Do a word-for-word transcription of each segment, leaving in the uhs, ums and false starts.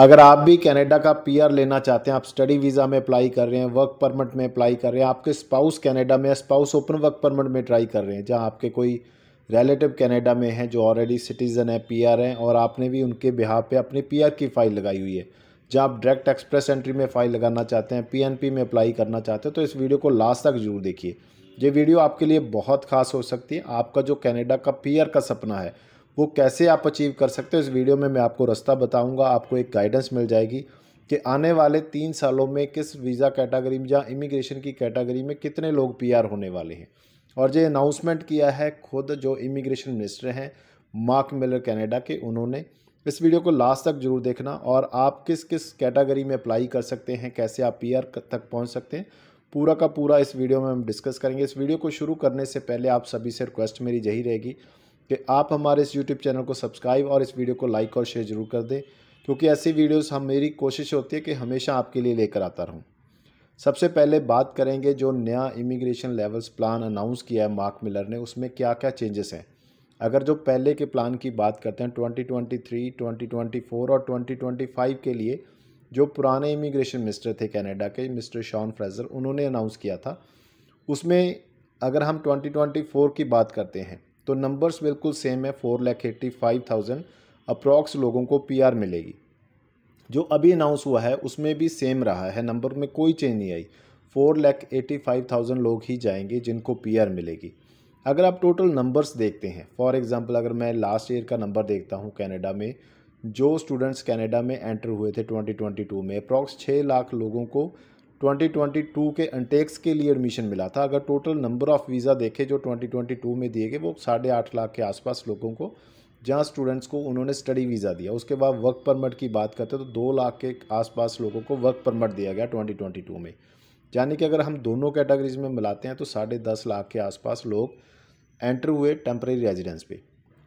अगर आप भी कनाडा का पीआर लेना चाहते हैं, आप स्टडी वीज़ा में अप्लाई कर रहे हैं, वर्क परमिट में अप्लाई कर रहे हैं, आपके स्पाउस कनाडा में या स्पाउस ओपन वर्क परमिट में ट्राई कर रहे हैं, जहां आपके कोई रिलेटिव कनाडा में हैं जो ऑलरेडी सिटीज़न है, पीआर हैं, और आपने भी उनके बिहाफ पे अपनी पीआर की फ़ाइल लगाई हुई है, जहां आप डायरेक्ट एक्सप्रेस एंट्री में फ़ाइल लगाना चाहते हैं, पीएनपी में अप्लाई करना चाहते हैं, तो इस वीडियो को लास्ट तक जरूर देखिए। ये वीडियो आपके लिए बहुत खास हो सकती है। आपका जो कनाडा का पीआर का सपना है वो कैसे आप अचीव कर सकते हो, इस वीडियो में मैं आपको रास्ता बताऊंगा। आपको एक गाइडेंस मिल जाएगी कि आने वाले तीन सालों में किस वीज़ा कैटेगरी में या इमिग्रेशन की कैटेगरी में कितने लोग पीआर होने वाले हैं। और ये अनाउंसमेंट किया है खुद जो इमिग्रेशन मिनिस्टर हैं मार्क मिलर कनाडा के, उन्होंने। इस वीडियो को लास्ट तक जरूर देखना। और आप किस किस कैटेगरी में अप्लाई कर सकते हैं, कैसे आप पीआर तक पहुँच सकते हैं, पूरा का पूरा इस वीडियो में हम डिस्कस करेंगे। इस वीडियो को शुरू करने से पहले आप सभी से रिक्वेस्ट मेरी यही रहेगी कि आप हमारे इस यूट्यूब चैनल को सब्सक्राइब और इस वीडियो को लाइक और शेयर ज़रूर कर दें, क्योंकि ऐसी वीडियोस हम मेरी कोशिश होती है कि हमेशा आपके लिए लेकर आता रहूं। सबसे पहले बात करेंगे जो नया इमिग्रेशन लेवल्स प्लान अनाउंस किया है मार्क मिलर ने, उसमें क्या क्या चेंजेस हैं। अगर जो पहले के प्लान की बात करते हैं twenty twenty three, twenty twenty four और ट्वेंटी ट्वेंटी फाइव के लिए जो पुराने इमिग्रेशन मिनिस्टर थे कनाडा के, मिस्टर शॉन फ्रेजर, उन्होंने अनाउंस किया था। उसमें अगर हम ट्वेंटी ट्वेंटी फोर की बात करते हैं तो नंबर्स बिल्कुल सेम है, four lakh eighty five thousand approx लोगों को पीआर मिलेगी। जो अभी अनाउंस हुआ है उसमें भी सेम रहा है, नंबर में कोई चेंज नहीं आई, four lakh eighty five thousand लोग ही जाएंगे जिनको पीआर मिलेगी। अगर आप टोटल नंबर्स देखते हैं, फॉर एग्जांपल अगर मैं लास्ट ईयर का नंबर देखता हूँ कैनेडा में, जो स्टूडेंट्स कैनेडा में एंटर हुए थे ट्वेंटी ट्वेंटी टू में, अप्रॉक्स छः लाख लोगों को ट्वेंटी ट्वेंटी टू के इंटेक्स के लिए एडमिशन मिला था। अगर टोटल नंबर ऑफ़ वीज़ा देखे जो ट्वेंटी ट्वेंटी टू में दिए गए, वो साढ़े आठ लाख के आसपास लोगों को, जहां स्टूडेंट्स को उन्होंने स्टडी वीज़ा दिया। उसके बाद वर्क परमिट की बात करते हैं तो दो लाख के आसपास लोगों को वर्क परमिट दिया गया ट्वेंटी ट्वेंटी टू में। यानी कि अगर हम दोनों कैटेगरीज में मिलाते हैं तो साढ़े दस लाख के आसपास लोग एंटर हुए टेम्प्रेरी रेजिडेंस पे।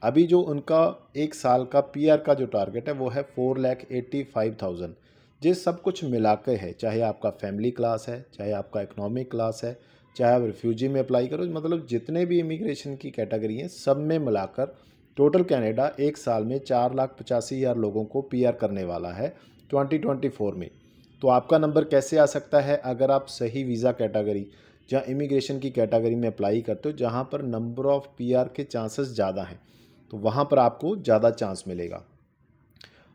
अभी जो उनका एक साल का पीआर का जो टारगेट है वो है four lakh eighty five thousand. ये सब कुछ मिलाकर है, चाहे आपका फैमिली क्लास है, चाहे आपका इकोनॉमिक क्लास है, चाहे आप रिफ्यूजी में अप्लाई करो, मतलब जितने भी इमिग्रेशन की कैटेगरी हैं सब में मिलाकर टोटल कनाडा एक साल में चार लाख पचासी हज़ार लोगों को पीआर करने वाला है ट्वेंटी ट्वेंटी फोर में। तो आपका नंबर कैसे आ सकता है? अगर आप सही वीज़ा कैटेगरी या इमिग्रेशन की कैटेगरी में अप्लाई करते हो, जहाँ पर नंबर ऑफ़ पीआर के चांसेस ज़्यादा हैं, तो वहाँ पर आपको ज़्यादा चांस मिलेगा।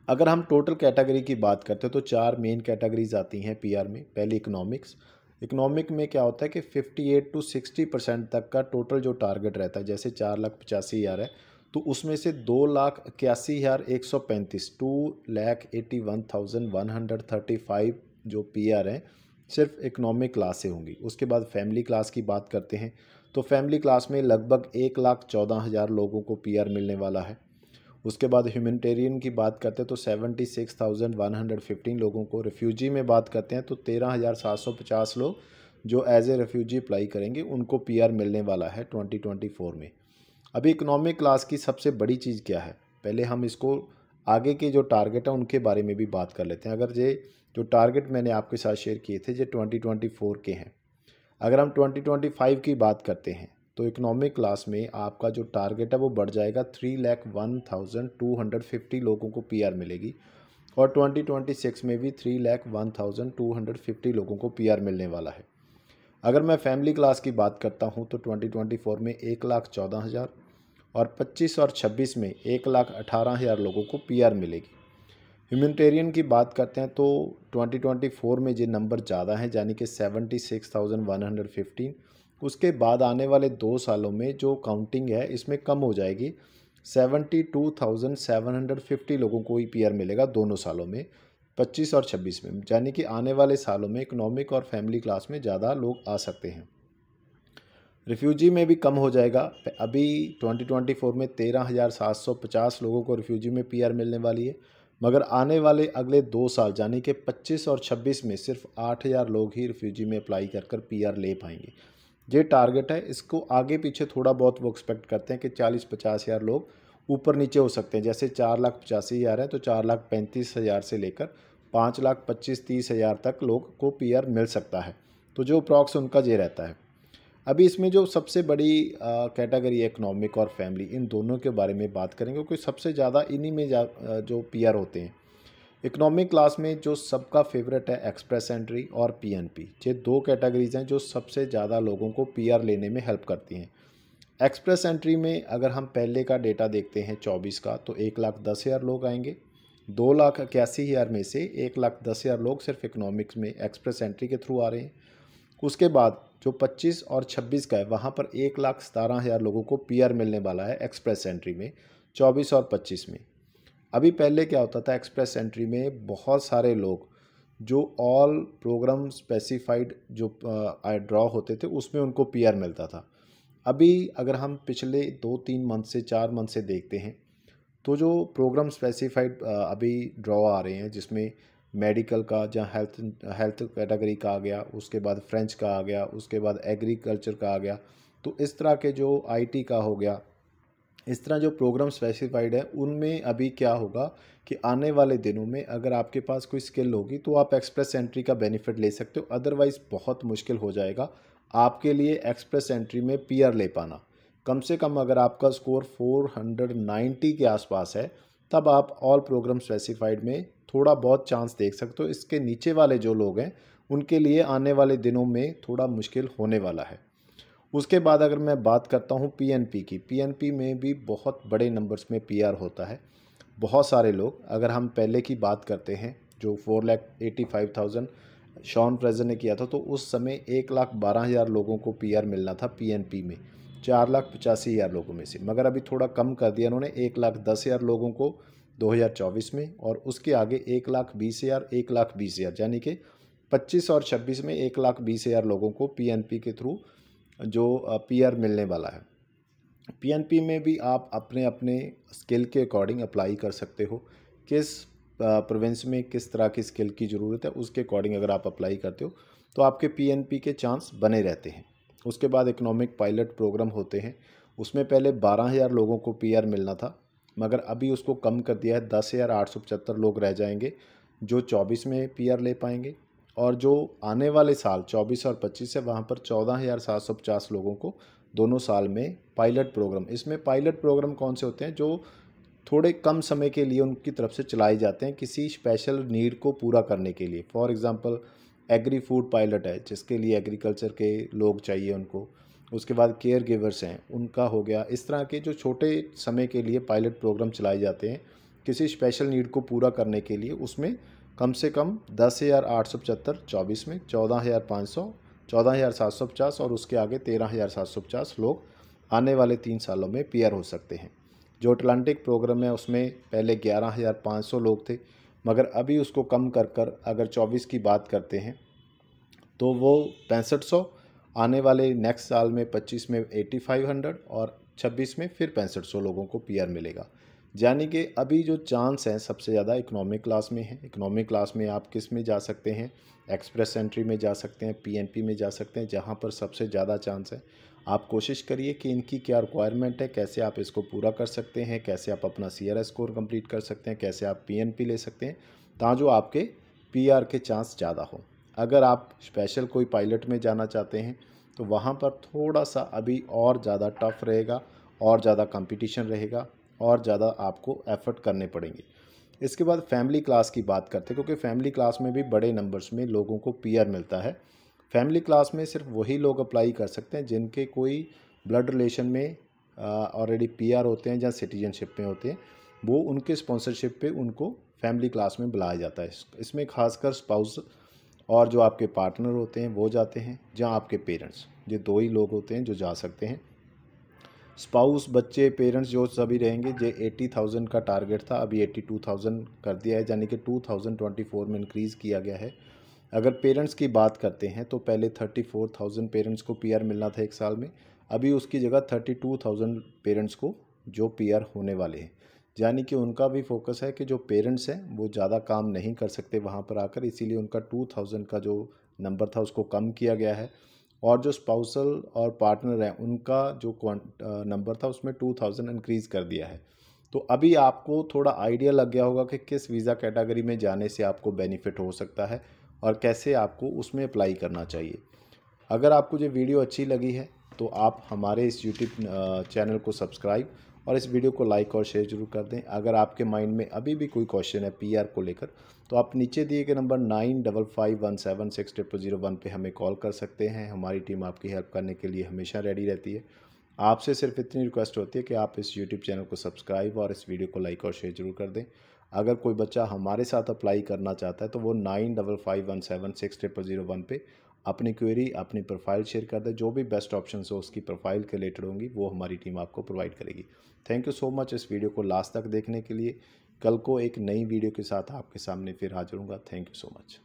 अगर हम टोटल कैटेगरी की बात करते हैं तो चार मेन कैटेगरीज आती हैं पीआर में। पहली इकोनॉमिक्स, इकोनॉमिक में क्या होता है कि अट्ठावन टू साठ परसेंट तक का टोटल जो टारगेट रहता है, जैसे चार लाख पचासी हज़ार है तो उसमें से दो लाख इक्यासी हज़ार एक सौ पैंतीस two lakh eighty one thousand one hundred thirty five जो पीआर हैं सिर्फ इकोनॉमिक क्लास से होंगी। उसके बाद फैमिली क्लास की बात करते हैं तो फैमिली क्लास में लगभग एक लाख चौदह हज़ार लोगों को पीआर मिलने वाला है। उसके बाद ह्यूमैनिटेरियन की बात करते हैं तो छिहत्तर हज़ार एक सौ पंद्रह लोगों को, रिफ्यूजी में बात करते हैं तो तेरह हज़ार सात सौ पचास लोग जो एज ए रिफ्यूजी अप्लाई करेंगे उनको पीआर मिलने वाला है ट्वेंटी ट्वेंटी फोर में। अभी इकोनॉमिक क्लास की सबसे बड़ी चीज़ क्या है, पहले हम इसको आगे के जो टारगेट है उनके बारे में भी बात कर लेते हैं। अगर ये जो टारगेट मैंने आपके साथ शेयर किए थे ये ट्वेंटी ट्वेंटी फोर के हैं। अगर हम ट्वेंटी ट्वेंटी फाइव की बात करते हैं तो इकोनॉमिक क्लास में आपका जो टारगेट है वो बढ़ जाएगा, three lakh one thousand two hundred fifty लोगों को पीआर मिलेगी। और ट्वेंटी ट्वेंटी सिक्स में भी three lakh one thousand two hundred fifty लोगों को पीआर मिलने वाला है। अगर मैं फैमिली क्लास की बात करता हूं तो ट्वेंटी ट्वेंटी फोर में एक लाख चौदह हज़ार और पच्चीस और छब्बीस में एक लाख अठारह हज़ार लोगों को पीआर मिलेगी। ह्यूमैनिटेरियन की बात करते हैं तो ट्वेंटी ट्वेंटी फोर में ये नंबर ज़्यादा है, यानी कि seventy six thousand one hundred fifteen. उसके बाद आने वाले दो सालों में जो काउंटिंग है इसमें कम हो जाएगी, seventy two thousand seven hundred fifty लोगों को ही पीआर मिलेगा दोनों सालों में, पच्चीस और छब्बीस में। यानी कि आने वाले सालों में इकोनॉमिक और फैमिली क्लास में ज़्यादा लोग आ सकते हैं। रिफ्यूजी में भी कम हो जाएगा, अभी ट्वेंटी ट्वेंटी फोर में तेरह हज़ार सात सौ पचास लोगों को रिफ्यूजी में पीआर मिलने वाली है, मगर आने वाले अगले दो साल यानी कि पच्चीस और छब्बीस में सिर्फ आठ हज़ार लोग ही रिफ्यूजी में अप्लाई कर कर पीआर ले पाएंगे। ये टारगेट है, इसको आगे पीछे थोड़ा बहुत वो एक्सपेक्ट करते हैं कि चालीस पचास हज़ार लोग ऊपर नीचे हो सकते हैं। जैसे चार लाख पचासी हज़ार है तो चार लाख पैंतीस हज़ार से लेकर पाँच लाख पच्चीस तीस हज़ार तक लोग को पीआर मिल सकता है, तो जो प्रॉक्स उनका ये रहता है। अभी इसमें जो सबसे बड़ी कैटेगरी है इकनॉमिक और फैमिली, इन दोनों के बारे में बात करेंगे क्योंकि सबसे ज़्यादा इन्हीं में जो पीआर होते हैं। इकोनॉमिक क्लास में जो सबका फेवरेट है एक्सप्रेस एंट्री और पीएनपी, ये दो कैटेगरीज हैं जो सबसे ज़्यादा लोगों को पीआर लेने में हेल्प करती हैं। एक्सप्रेस एंट्री में अगर हम पहले का डेटा देखते हैं चौबीस का, तो एक लाख दस हज़ार लोग आएंगे। दो लाख इक्यासी हज़ार में से एक लाख दस हज़ार लोग सिर्फ इकोनॉमिक्स में एक्सप्रेस एंट्री के थ्रू आ रहे हैं। उसके बाद जो पच्चीस और छब्बीस का है, वहाँ पर एक लाख सतारह हज़ार लोगों को पीआर मिलने वाला है एक्सप्रेस एंट्री में चौबीस और पच्चीस में। अभी पहले क्या होता था, एक्सप्रेस एंट्री में बहुत सारे लोग जो ऑल प्रोग्राम स्पेसिफाइड जो ड्रॉ होते थे उसमें उनको पीआर मिलता था। अभी अगर हम पिछले दो तीन मंथ से चार मंथ से देखते हैं तो जो प्रोग्राम स्पेसिफाइड अभी ड्रॉ आ रहे हैं, जिसमें मेडिकल का जहाँ हेल्थ हेल्थ कैटेगरी का आ गया, उसके बाद फ्रेंच का आ गया, उसके बाद एग्रीकल्चर का आ गया, तो इस तरह के जो आईटी का हो गया, इस तरह जो प्रोग्राम स्पेसिफाइड है उनमें अभी क्या होगा कि आने वाले दिनों में अगर आपके पास कोई स्किल होगी तो आप एक्सप्रेस एंट्री का बेनिफिट ले सकते हो, अदरवाइज़ बहुत मुश्किल हो जाएगा आपके लिए एक्सप्रेस एंट्री में पीआर ले पाना। कम से कम अगर आपका स्कोर फोर हंड्रेड नाइन्टी के आसपास है तब आप ऑल प्रोग्राम स्पेसिफाइड में थोड़ा बहुत चांस देख सकते हो। इसके नीचे वाले जो लोग हैं उनके लिए आने वाले दिनों में थोड़ा मुश्किल होने वाला है। उसके बाद अगर मैं बात करता हूँ पीएनपी की, पीएनपी में भी बहुत बड़े नंबर्स में पीआर होता है। बहुत सारे लोग, अगर हम पहले की बात करते हैं जो four lakh eighty five thousand Sean Fraser ने किया था, तो उस समय एक लाख बारह हज़ार लोगों को पीआर मिलना था पीएनपी में चार लाख पचासी हज़ार लोगों में से, मगर अभी थोड़ा कम कर दिया उन्होंने, एक लाख दस हज़ार लोगों को दो हज़ार चौबीस में, और उसके आगे एक लाख बीस हज़ार एक लाख बीस हज़ार यानी कि पच्चीस और छब्बीस में एक लाख बीस हज़ार लोगों को पीएनपी के थ्रू जो पीआर मिलने वाला है। पीएनपी में भी आप अपने अपने स्किल के अकॉर्डिंग अप्लाई कर सकते हो, किस प्रोविंस में किस तरह की स्किल की ज़रूरत है उसके अकॉर्डिंग अगर आप अप्लाई करते हो तो आपके पीएनपी के चांस बने रहते हैं। उसके बाद इकोनॉमिक पायलट प्रोग्राम होते हैं, उसमें पहले बारह हज़ार लोगों को पीआर मिलना था मगर अभी उसको कम कर दिया है, दस हज़ार आठ सौ पचहत्तर लोग रह जाएंगे जो चौबीस में पीआर ले पाएंगे, और जो आने वाले साल चौबीस और पच्चीस है वहाँ पर चौदह हज़ार सात सौ पचास लोगों को दोनों साल में पायलट प्रोग्राम, इसमें पायलट प्रोग्राम कौन से होते हैं जो थोड़े कम समय के लिए उनकी तरफ से चलाए जाते हैं किसी स्पेशल नीड को पूरा करने के लिए। For example agri food pilot है जिसके लिए एग्रीकल्चर के लोग चाहिए उनको, उसके बाद केयर गिवर्स हैं उनका हो गया। इस तरह के जो छोटे समय के लिए पायलट प्रोग्राम चलाए जाते हैं किसी स्पेशल नीड को पूरा करने के लिए, उसमें कम से कम दस हज़ार आठ सौ पचहत्तर चौबीस में, चौदह हज़ार पाँच सौ चौदह हज़ार सात सौ पचास और उसके आगे तेरह हज़ार सात सौ पचास लोग आने वाले तीन सालों में पीआर हो सकते हैं। जो अटलांटिक प्रोग्राम है उसमें पहले ग्यारह हज़ार पाँच सौ लोग थे मगर अभी उसको कम कर कर अगर चौबीस की बात करते हैं तो वो पैंसठ सौ, आने वाले नेक्स्ट साल में पच्चीस में एटी फाइव हंड्रेड और छब्बीस में फिर पैंसठ सौ लोगों को पीआर मिलेगा। यानी कि अभी जो चांस हैं सबसे ज़्यादा इकोनॉमिक क्लास में है। इकोनॉमिक क्लास में आप किस में जा सकते हैं, एक्सप्रेस एंट्री में जा सकते हैं, पीएनपी में जा सकते हैं, जहां पर सबसे ज़्यादा चांस है। आप कोशिश करिए कि इनकी क्या रिक्वायरमेंट है, कैसे आप इसको पूरा कर सकते हैं, कैसे आप अपना सीआरएस स्कोर कंप्लीट कर सकते हैं, कैसे आप पीएनपी ले सकते हैं, ताकि जो आपके पीआर के चांस ज़्यादा हो। अगर आप स्पेशल कोई पायलट में जाना चाहते हैं तो वहाँ पर थोड़ा सा अभी और ज़्यादा टफ रहेगा, और ज़्यादा कंपटीशन रहेगा, और ज़्यादा आपको एफर्ट करने पड़ेंगे। इसके बाद फैमिली क्लास की बात करते हैं, क्योंकि फैमिली क्लास में भी बड़े नंबर्स में लोगों को पीआर मिलता है। फैमिली क्लास में सिर्फ वही लोग अप्लाई कर सकते हैं जिनके कोई ब्लड रिलेशन में ऑलरेडी पीआर होते हैं या सिटीजनशिप में होते हैं, वो उनके स्पॉन्सरशिप पर उनको फैमिली क्लास में बुलाया जाता है। इसमें खासकर स्पाउस और जो आपके पार्टनर होते हैं वो जाते हैं, जहाँ आपके पेरेंट्स, ये दो ही लोग होते हैं जो जा सकते हैं। स्पाउस, बच्चे, पेरेंट्स जो सभी रहेंगे। ये एट्टी थाउजेंड का टारगेट था, अभी एट्टी टू थाउजेंड कर दिया है, यानी कि टू थाउजेंड ट्वेंटी फोर में इंक्रीज़ किया गया है। अगर पेरेंट्स की बात करते हैं तो पहले थर्टी फोर थाउजेंड पेरेंट्स को पी आर मिलना था एक साल में, अभी उसकी जगह थर्टी टू थाउजेंड पेरेंट्स को जो पी आर होने वाले हैं। यानी कि उनका भी फोकस है कि जो पेरेंट्स हैं वो ज़्यादा काम नहीं कर सकते वहाँ पर आकर, इसीलिए उनका टू थाउजेंड का जो नंबर था उसको कम किया गया है। और जो स्पाउसल और पार्टनर हैं उनका जो नंबर था उसमें टू थाउजेंड इंक्रीज़ कर दिया है। तो अभी आपको थोड़ा आइडिया लग गया होगा कि किस वीज़ा कैटेगरी में जाने से आपको बेनिफिट हो सकता है और कैसे आपको उसमें अप्लाई करना चाहिए। अगर आपको ये वीडियो अच्छी लगी है तो आप हमारे इस यूट्यूब चैनल को सब्सक्राइब और इस वीडियो को लाइक और शेयर जरूर कर दें। अगर आपके माइंड में अभी भी कोई क्वेश्चन है पीआर को लेकर, तो आप नीचे दिए गए number nine double five one seven six triple zero one पर हमें कॉल कर सकते हैं। हमारी टीम आपकी हेल्प करने के लिए हमेशा रेडी रहती है। आपसे सिर्फ इतनी रिक्वेस्ट होती है कि आप इस यूट्यूब चैनल को सब्सक्राइब और इस वीडियो को लाइक और शेयर जरूर कर दें। अगर कोई बच्चा हमारे साथ अप्लाई करना चाहता है तो वो nine double five one seven six triple zero one पे अपनी क्वेरी, अपनी प्रोफाइल शेयर कर दें। जो भी बेस्ट ऑप्शन हो उसकी प्रोफाइल के रिलेटेड होंगी वो हमारी टीम आपको प्रोवाइड करेगी। थैंक यू सो मच इस वीडियो को लास्ट तक देखने के लिए। कल को एक नई वीडियो के साथ आपके सामने फिर हाजिर होऊंगा। Thank you so much.